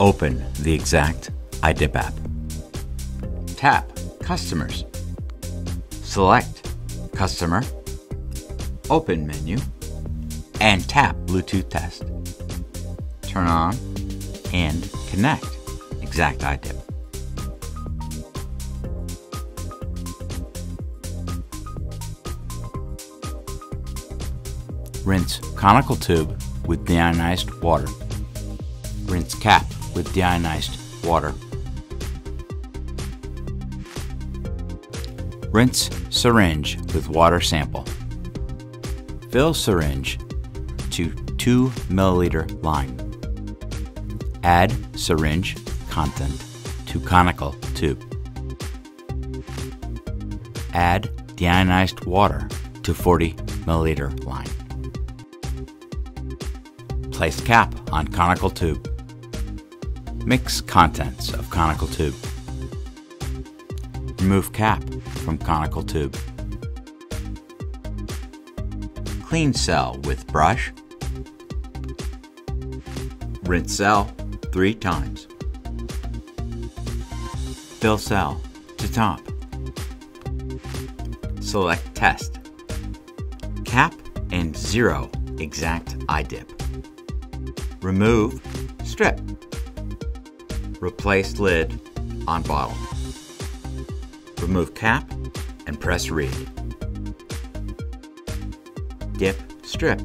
Open the Exact iDip app. Tap Customers. Select Customer, Open Menu, and tap Bluetooth Test. Turn on and connect Exact iDip. Rinse conical tube with deionized water. Rinse cap with deionized water. Rinse syringe with water sample. Fill syringe to 2 mL line. Add syringe content to conical tube. Add deionized water to 40 mL line. Place cap on conical tube. Mix contents of conical tube. Remove cap from conical tube. Clean cell with brush. Rinse cell 3 times. Fill cell to top. Select Test. Cap and 0 Exact iDip. Remove, strip. Replace lid on bottle. Remove cap and press read. Dip, strip,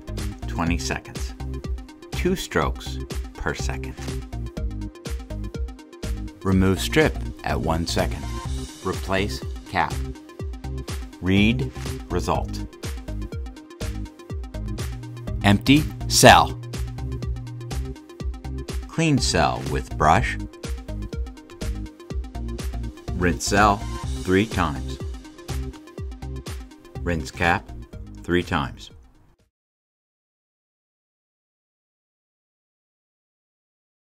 20 seconds. 2 strokes per second. Remove strip at 1 second. Replace cap. Read result. Empty cell. Clean cell with brush. Rinse cell 3 times. Rinse cap 3 times.